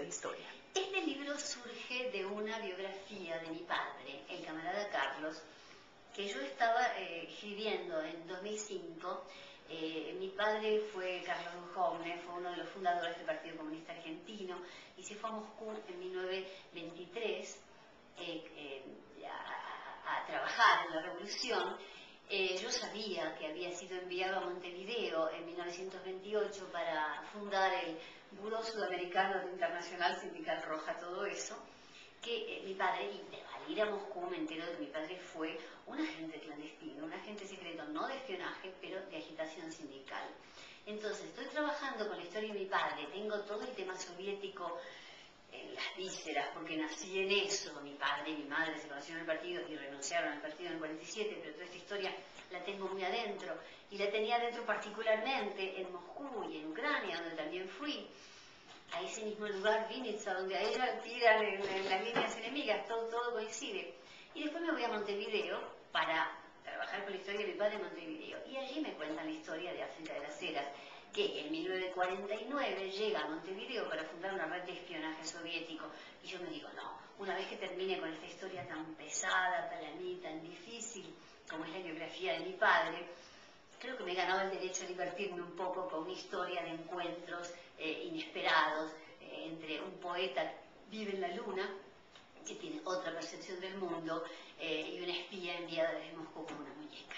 de historia. Este libro surge de una biografía de mi padre, el camarada Carlos, que yo estaba escribiendo en 2005. Mi padre fue Carlos Jovnes, fue uno de los fundadores del Partido Comunista Argentino y se fue a Moscú en 1923 a trabajar en la revolución. Yo sabía que había sido enviado a Montevideo en 1928 para fundar el Buró Sudamericano de Internacional Sindical Roja, todo eso, que mi padre, y al ir a Moscú me entero de que mi padre fue un agente clandestino, un agente secreto, no de espionaje, pero de agitación sindical. Entonces, estoy trabajando con la historia de mi padre, tengo todo el tema soviético en las vísceras, porque nací en eso. Mi padre y mi madre se conocieron en el partido y renunciaron al partido en el 47, pero toda esta historia la tengo muy adentro, y la tenía adentro particularmente en Moscú y en Ucrania, donde también fui, a ese mismo lugar, Vinitsa, donde a ella tiran en las líneas enemigas, todo coincide. Y después me voy a Montevideo para trabajar con la historia de mi padre en Montevideo, y allí me cuentan la historia de África de las Heras, que en 1949 llega a Montevideo para fundar una red de espionaje soviético. Y yo me digo, no, una vez que termine con esta historia tan pesada, tan difícil, como es la biografía de mi padre, creo que me he ganado el derecho a divertirme un poco con una historia de encuentros inesperados entre un poeta que vive en la luna, que tiene otra percepción del mundo, y una espía enviada desde Moscú como una muñeca.